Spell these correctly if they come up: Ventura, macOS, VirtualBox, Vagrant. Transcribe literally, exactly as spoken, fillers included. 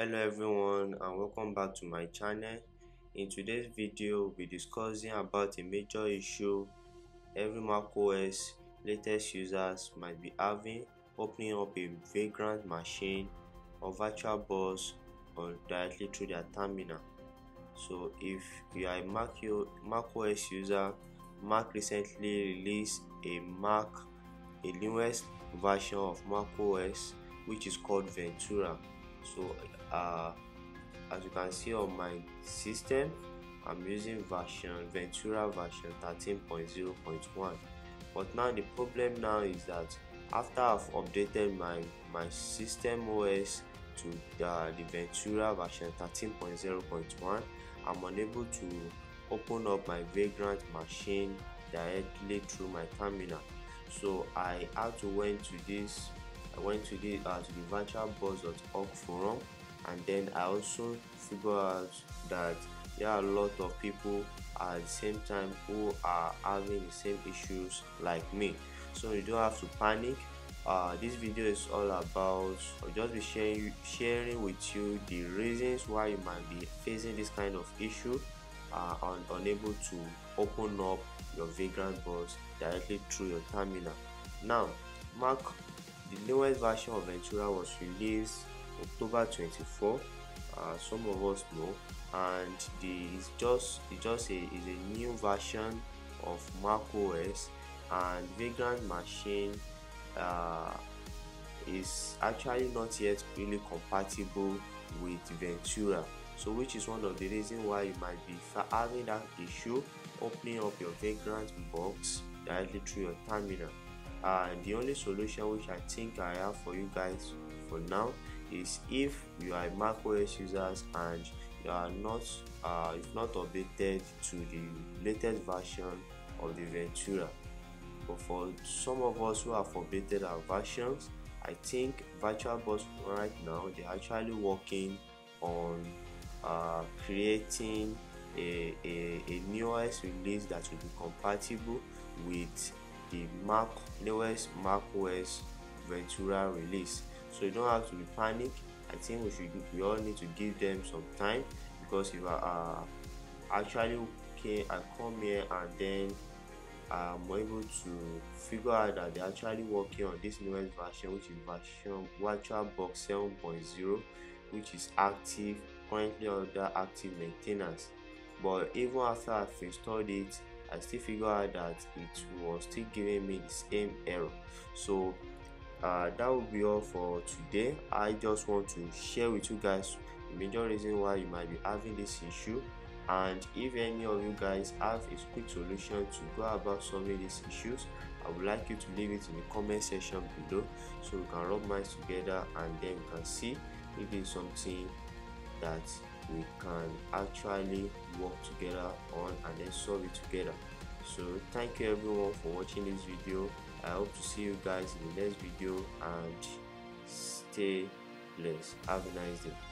Hello everyone, and welcome back to my channel. In today's video, we'll be discussing about a major issue every macOS latest users might be having opening up a Vagrant machine or VirtualBox or directly through their terminal. So if you are a macOS user, Mac recently released a Mac, a newest version of macOS, which is called Ventura. So uh, as you can see on my system, I'm using version Ventura version thirteen point zero point one. But now the problem now is that after I've updated my my system O S to the, the Ventura version thirteen point zero point one, I'm unable to open up my Vagrant machine directly through my terminal. So I had to went to this I went to the, uh, to the virtualbox dot org forum, and then I also figured out that there are a lot of people at the same time who are having the same issues like me. So you don't have to panic. Uh, this video is all about, I'll just be sharing, sharing with you the reasons why you might be facing this kind of issue uh, and unable to open up your Vagrant box directly through your terminal. Now, Mac. The newest version of Ventura was released October twenty-fourth, uh, some of us know, and the, it's just, it's just a, it's a new version of macOS, and Vagrant machine uh, is actually not yet really compatible with Ventura, so which is one of the reasons why you might be having that issue opening up your Vagrant box directly through your terminal. Uh, the only solution which I think I have for you guys for now is, if you are macOS users and you are not uh, if not updated to the latest version of the Ventura. But for some of us who have updated our versions, I think VirtualBox right now, they're actually working on uh, creating a, a, a newest release that will be compatible with the Mac, newest macOS Ventura release. So you don't have to be panicked. I think we should we all need to give them some time, because if I uh, actually okay, I come here and then I'm able to figure out that they're actually working on this newest version, which is version VirtualBox seven point zero, which is active currently under active maintenance. But even after I've installed it, I still figured out that it was still giving me the same error. So uh, that will be all for today. I just want to share with you guys the major reason why you might be having this issue, and if any of you guys have a quick solution to go about solving these issues, I would like you to leave it in the comment section below, so we can rub minds together and then we can see if it's something that we can actually work together on and then solve it together. So thank you everyone for watching this video. I hope to see you guys in the next video, and stay blessed. Have a nice day.